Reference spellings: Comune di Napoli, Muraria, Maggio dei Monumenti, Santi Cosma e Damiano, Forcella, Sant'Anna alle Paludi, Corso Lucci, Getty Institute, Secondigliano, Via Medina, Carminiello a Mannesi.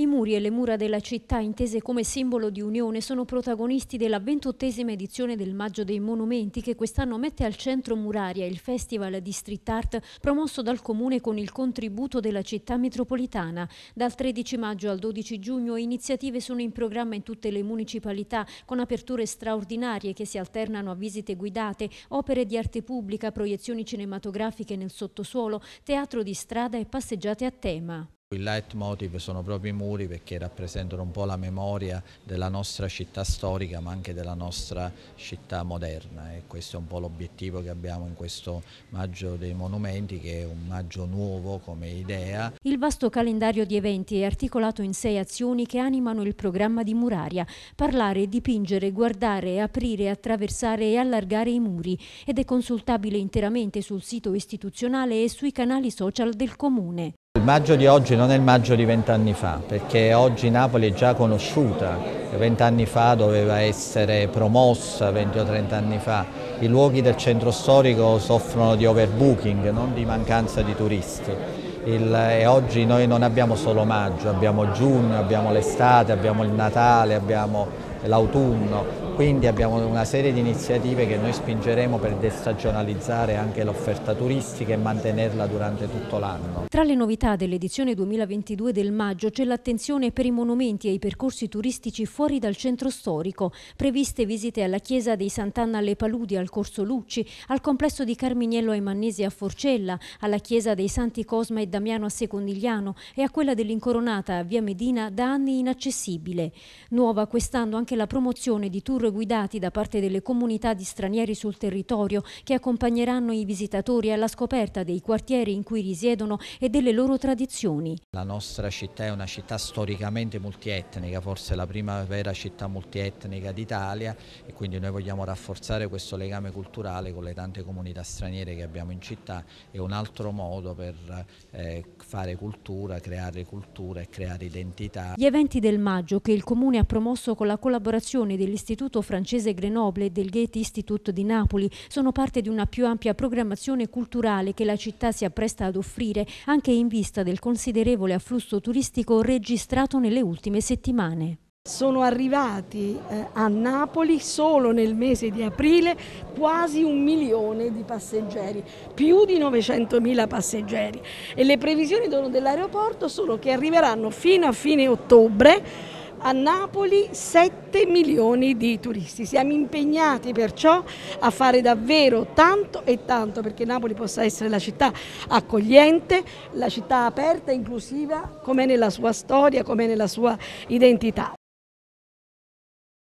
I muri e le mura della città, intese come simbolo di unione, sono protagonisti della 28ª edizione del Maggio dei Monumenti, che quest'anno mette al centro Muraria, il festival di street art promosso dal Comune con il contributo della città metropolitana. Dal 13 maggio al 12 giugno iniziative sono in programma in tutte le municipalità, con aperture straordinarie che si alternano a visite guidate, opere di arte pubblica, proiezioni cinematografiche nel sottosuolo, teatro di strada e passeggiate a tema. Il leitmotiv sono proprio i muri, perché rappresentano un po' la memoria della nostra città storica ma anche della nostra città moderna, e questo è un po' l'obiettivo che abbiamo in questo Maggio dei Monumenti, che è un maggio nuovo come idea. Il vasto calendario di eventi è articolato in 6 azioni che animano il programma di Muraria: parlare, dipingere, guardare, aprire, attraversare e allargare i muri, ed è consultabile interamente sul sito istituzionale e sui canali social del Comune. Il maggio di oggi non è il maggio di 20 anni fa, perché oggi Napoli è già conosciuta, 20 anni fa doveva essere promossa, 20 o 30 anni fa. I luoghi del centro storico soffrono di overbooking, non di mancanza di turisti. E oggi noi non abbiamo solo maggio, abbiamo giugno, abbiamo l'estate, abbiamo il Natale, abbiamo l'autunno. Quindi abbiamo una serie di iniziative che noi spingeremo per destagionalizzare anche l'offerta turistica e mantenerla durante tutto l'anno. Tra le novità dell'edizione 2022 del Maggio c'è l'attenzione per i monumenti e i percorsi turistici fuori dal centro storico. Previste visite alla chiesa dei Sant'Anna alle Paludi, al Corso Lucci, al complesso di Carminiello a Mannesi a Forcella, alla chiesa dei Santi Cosma e Damiano a Secondigliano e a quella dell'Incoronata a Via Medina, da anni inaccessibile. Nuova quest'anno anche la promozione di tour guidati da parte delle comunità di stranieri sul territorio, che accompagneranno i visitatori alla scoperta dei quartieri in cui risiedono e delle loro tradizioni. La nostra città è una città storicamente multietnica, forse la prima vera città multietnica d'Italia, e quindi noi vogliamo rafforzare questo legame culturale con le tante comunità straniere che abbiamo in città. È un altro modo per fare cultura e creare identità. Gli eventi del Maggio, che il Comune ha promosso con la collaborazione dell'Istituto francese Grenoble e del Getty Institute di Napoli, sono parte di una più ampia programmazione culturale che la città si appresta ad offrire, anche in vista del considerevole afflusso turistico registrato nelle ultime settimane. Sono arrivati a Napoli solo nel mese di aprile quasi 1 milione di passeggeri, più di 900.000 passeggeri, e le previsioni dell'aeroporto sono che arriveranno fino a fine ottobre a Napoli 7 milioni di turisti. Siamo impegnati perciò a fare davvero tanto e tanto perché Napoli possa essere la città accogliente, la città aperta e inclusiva, com'è nella sua storia, com'è nella sua identità.